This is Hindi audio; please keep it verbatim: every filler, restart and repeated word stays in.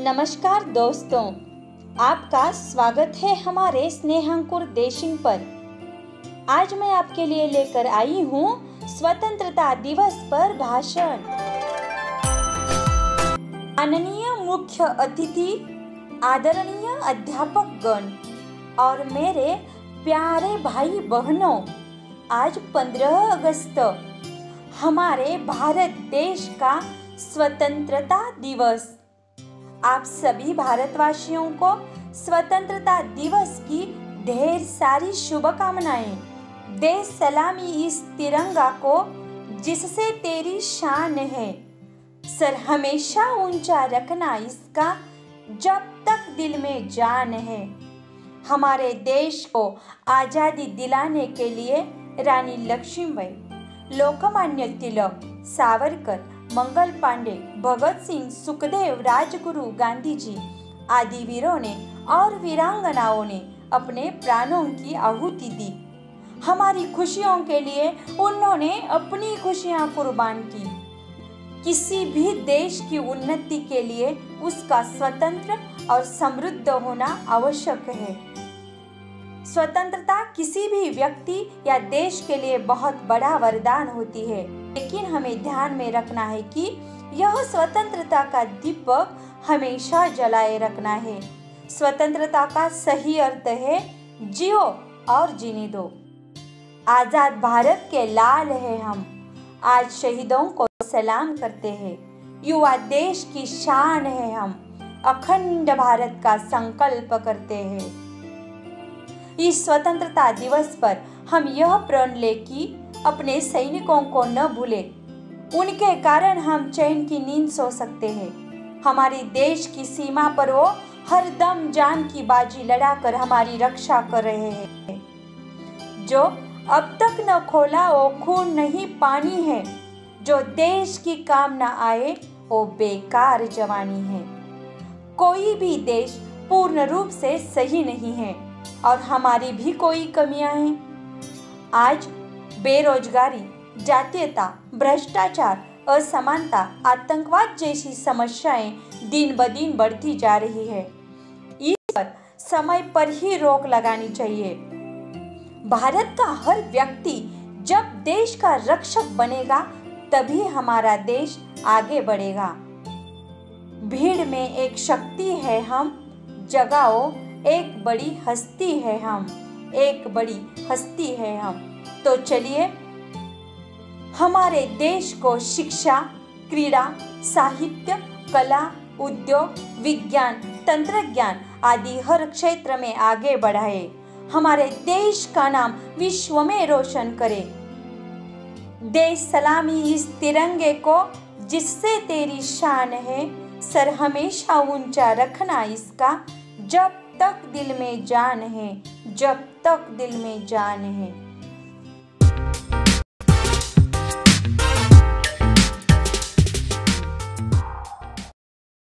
नमस्कार दोस्तों, आपका स्वागत है हमारे स्नेहांकुर देशिंग पर। आज मैं आपके लिए लेकर आई हूँ स्वतंत्रता दिवस पर भाषण। माननीय मुख्य अतिथि, आदरणीय अध्यापक गण और मेरे प्यारे भाई बहनों, आज पंद्रह अगस्त हमारे भारत देश का स्वतंत्रता दिवस। आप सभी भारतवासियों को स्वतंत्रता दिवस की ढेर सारी शुभकामनाएं। दे सलामी इस तिरंगा को जिससे तेरी शान है, सर हमेशा ऊंचा रखना इसका जब तक दिल में जान है। हमारे देश को आज़ादी दिलाने के लिए रानी लक्ष्मीबाई, लोकमान्य तिलक, सावरकर, मंगल पांडे, भगत सिंह, सुखदेव, राजगुरु, गांधी जी आदि वीरों ने और वीरांगनाओं ने अपने प्राणों की आहुति दी। हमारी खुशियों के लिए उन्होंने अपनी खुशियां कुर्बान की। किसी भी देश की उन्नति के लिए उसका स्वतंत्र और समृद्ध होना आवश्यक है। स्वतंत्रता किसी भी व्यक्ति या देश के लिए बहुत बड़ा वरदान होती है, लेकिन हमें ध्यान में रखना है कि यह स्वतंत्रता का दीपक हमेशा जलाए रखना है। स्वतंत्रता का सही अर्थ है जियो और जीने दो। आज़ाद भारत के लाल हैं हम। आज शहीदों को सलाम करते हैं। युवा देश की शान है हम। अखंड भारत का संकल्प करते हैं। इस स्वतंत्रता दिवस पर हम यह प्रण ले कि अपने सैनिकों को न भूले। उनके कारण हम चैन की नींद सो सकते हैं। हमारी देश की सीमा पर वो हर दम जान की बाजी लड़ाकर हमारी रक्षा कर रहे हैं। जो अब तक न खोला वो खून नहीं पानी है, जो देश की काम न आए वो बेकार जवानी है। कोई भी देश पूर्ण रूप से सही नहीं है और हमारी भी कोई कमियां हैं। आज बेरोजगारी, जातीयता, भ्रष्टाचार, असमानता, आतंकवाद जैसी समस्याएं दिन ब दिन बढ़ती जा रही है। इस पर समय पर ही रोक लगानी चाहिए। भारत का हर व्यक्ति जब देश का रक्षक बनेगा तभी हमारा देश आगे बढ़ेगा। भीड़ में एक शक्ति है हम, जगाओ एक बड़ी हस्ती है हम, एक बड़ी हस्ती है हम। तो चलिए हमारे देश को शिक्षा, क्रीड़ा, साहित्य, कला, उद्योग, विज्ञान, तंत्रज्ञान आदि हर क्षेत्र में आगे बढ़ाए। हमारे देश का नाम विश्व में रोशन करे। देश सलामी इस तिरंगे को जिससे तेरी शान है, सर हमेशा ऊंचा रखना इसका जब तक दिल में जान है, जब तक दिल में जान है।